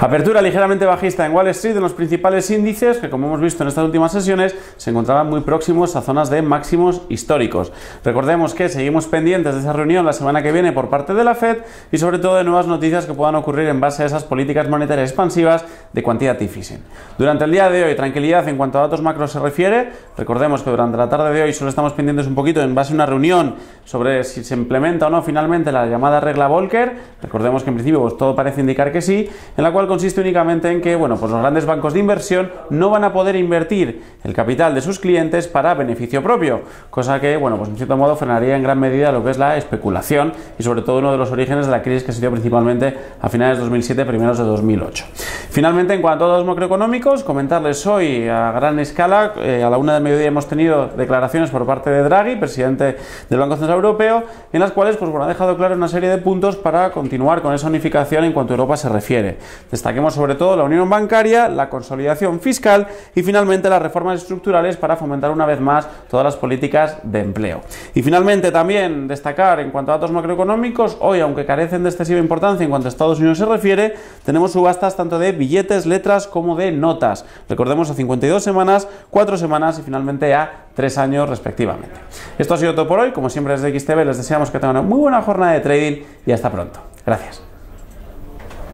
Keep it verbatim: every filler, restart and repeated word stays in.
Apertura ligeramente bajista en Wall Street en los principales índices que, como hemos visto en estas últimas sesiones, se encontraban muy próximos a zonas de máximos históricos. Recordemos que seguimos pendientes de esa reunión la semana que viene por parte de la Fed y sobre todo de nuevas noticias que puedan ocurrir en base a esas políticas monetarias expansivas de quantitative easing. Durante el día de hoy, tranquilidad en cuanto a datos macro se refiere. Recordemos que durante la tarde de hoy solo estamos pendientes un poquito en base a una reunión sobre si se implementa o no finalmente la llamada regla Volcker. Recordemos que en principio pues, todo parece indicar que sí, en la cual consiste únicamente en que, bueno, pues los grandes bancos de inversión no van a poder invertir el capital de sus clientes para beneficio propio, cosa que, bueno, pues en cierto modo frenaría en gran medida lo que es la especulación y sobre todo uno de los orígenes de la crisis que se dio principalmente a finales de dos mil siete, primeros de dos mil ocho. Finalmente, en cuanto a datos macroeconómicos, comentarles hoy a gran escala, eh, a la una del mediodía hemos tenido declaraciones por parte de Draghi, presidente del Banco Central Europeo, en las cuales, pues bueno, ha dejado claro una serie de puntos para continuar con esa unificación en cuanto a Europa se refiere. Destaquemos sobre todo la unión bancaria, la consolidación fiscal y finalmente las reformas estructurales para fomentar una vez más todas las políticas de empleo. Y finalmente también destacar en cuanto a datos macroeconómicos, hoy aunque carecen de excesiva importancia en cuanto a Estados Unidos se refiere, tenemos subastas tanto de billetes, letras como de notas. Recordemos a cincuenta y dos semanas, cuatro semanas y finalmente a tres años respectivamente. Esto ha sido todo por hoy, como siempre desde X T B les deseamos que tengan una muy buena jornada de trading y hasta pronto. Gracias.